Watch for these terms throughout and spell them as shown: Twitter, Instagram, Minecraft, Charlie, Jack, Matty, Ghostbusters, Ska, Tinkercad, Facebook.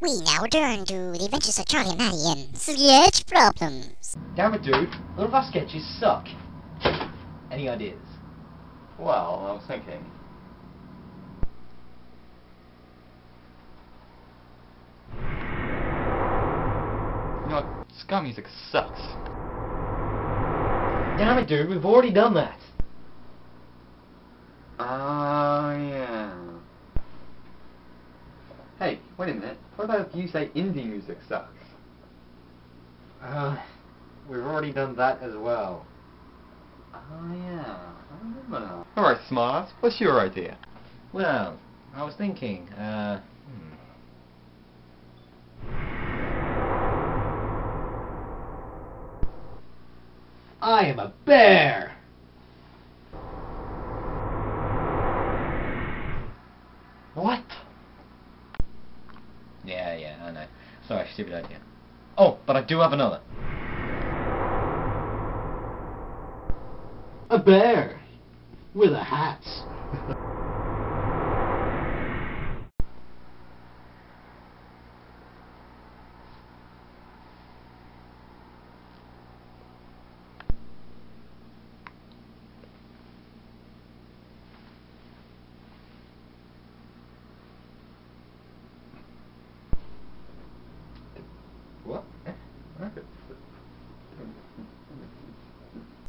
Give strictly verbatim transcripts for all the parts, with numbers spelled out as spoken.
We now turn to the adventures of Charlie and Matty and sketch problems. Damn it, dude. All of our sketches suck. Any ideas? Well, I was thinking. You know, ska music sucks. Damn it, dude. We've already done that. Ah, uh, yeah. Hey, wait a minute. What about if you say indie music sucks? Uh, we've already done that as well. Oh yeah, I remember now. Alright, Smiles, what's your idea? Well, I was thinking, uh... Hmm. I am a bear! What? Yeah, yeah, I know. Sorry, stupid idea. Oh, but I do have another. A bear with a hat.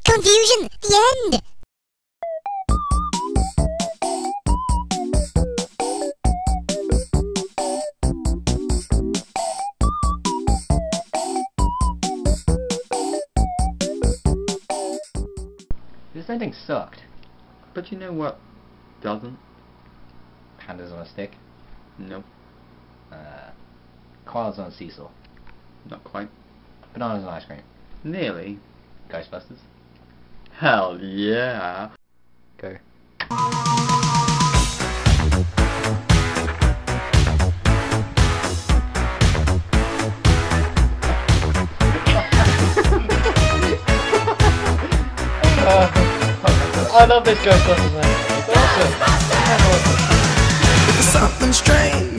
Confusion! The end! This ending sucked. But you know what doesn't? Pandas on a stick? No. Uh, cars on a seesaw? Not quite. Bananas on ice cream? Nearly. Ghostbusters? Hell yeah! Go. uh, I love this Ghostbusters, man. It's awesome. Something strange.